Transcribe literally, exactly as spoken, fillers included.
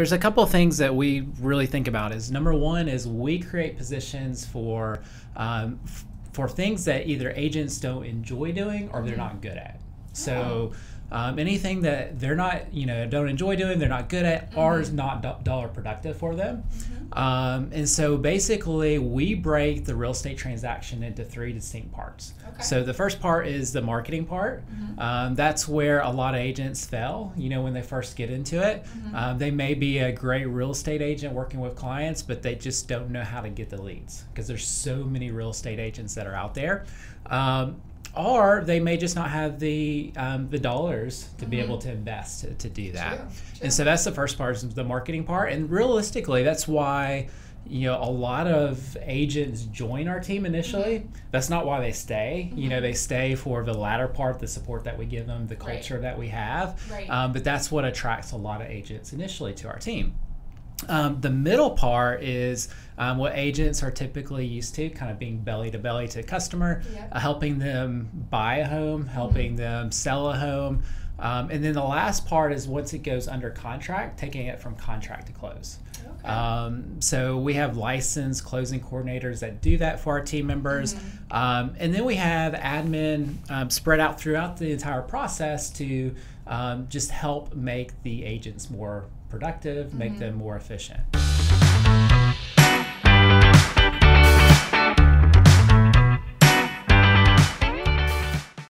There's a couple of things that we really think about. Is number one is we create positions for um, for things that either agents don't enjoy doing or they're not good at. So um, anything that they're not, you know, don't enjoy doing, they're not good at, or mm-hmm. is not do- dollar productive for them. Mm-hmm. um, and so basically we break the real estate transaction into three distinct parts. Okay. So the first part is the marketing part. Mm-hmm. um, that's where a lot of agents fail, you know, when they first get into it. Mm-hmm. um, they may be a great real estate agent working with clients, but they just don't know how to get the leads because there's so many real estate agents that are out there. Um, Or they may just not have the um, the dollars to mm-hmm. be able to invest to, to do that. Sure, sure. And so that's the first part, is the marketing part. And realistically, that's why, you know, a lot of agents join our team initially. Mm-hmm. That's not why they stay. Mm-hmm. You know, they stay for the latter part, the support that we give them, the culture right. that we have. Right. Um, but that's what attracts a lot of agents initially to our team. Um, the middle part is um, what agents are typically used to, kind of being belly to belly to a customer, yep. uh, helping them buy a home, helping mm-hmm. them sell a home. Um, and then the last part is once it goes under contract, taking it from contract to close. Okay. Um, so we have licensed closing coordinators that do that for our team members. Mm-hmm. um, and then we have admin um, spread out throughout the entire process to um, just help make the agents more productive, make mm-hmm. them more efficient.